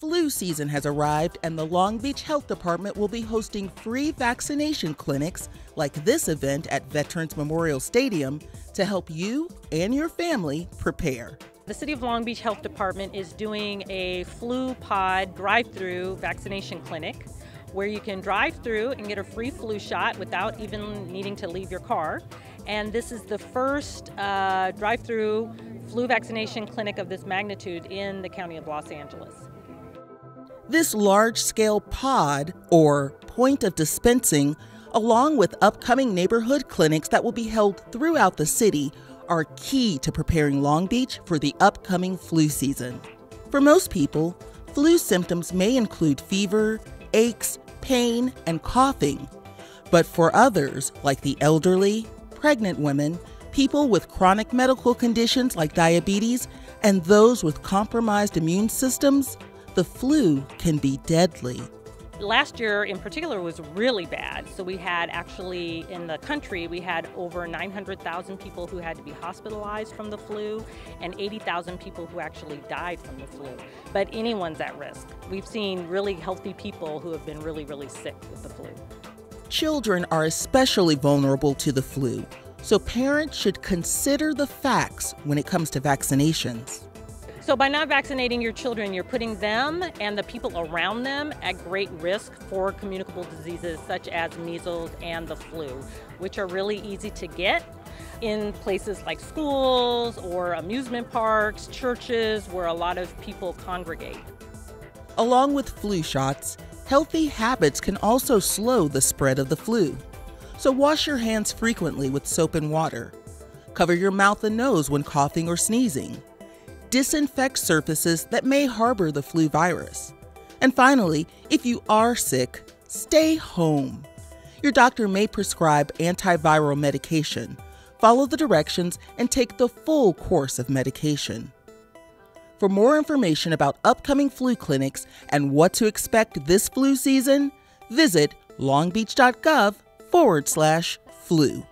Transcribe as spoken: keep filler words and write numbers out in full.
Flu season has arrived, and the Long Beach Health Department will be hosting free vaccination clinics like this event at Veterans Memorial Stadium to help you and your family prepare. The City of Long Beach Health Department is doing a flu pod drive-through vaccination clinic where you can drive through and get a free flu shot without even needing to leave your car. And this is the first uh, drive-through flu vaccination clinic of this magnitude in the County of Los Angeles. This large-scale pod, or point of dispensing, along with upcoming neighborhood clinics that will be held throughout the city, are key to preparing Long Beach for the upcoming flu season. For most people, flu symptoms may include fever, aches, pain, and coughing. But for others, like the elderly, pregnant women, people with chronic medical conditions like diabetes, and those with compromised immune systems, the flu can be deadly. Last year in particular was really bad. So we had actually in the country, we had over nine hundred thousand people who had to be hospitalized from the flu and eighty thousand people who actually died from the flu. But anyone's at risk. We've seen really healthy people who have been really, really sick with the flu. Children are especially vulnerable to the flu, so parents should consider the facts when it comes to vaccinations. So by not vaccinating your children, you're putting them and the people around them at great risk for communicable diseases such as measles and the flu, which are really easy to get in places like schools or amusement parks, churches, where a lot of people congregate. Along with flu shots, healthy habits can also slow the spread of the flu. So wash your hands frequently with soap and water. Cover your mouth and nose when coughing or sneezing. Disinfect surfaces that may harbor the flu virus. And finally, if you are sick, stay home. Your doctor may prescribe antiviral medication. Follow the directions and take the full course of medication. For more information about upcoming flu clinics and what to expect this flu season, visit longbeach dot gov forward slash flu.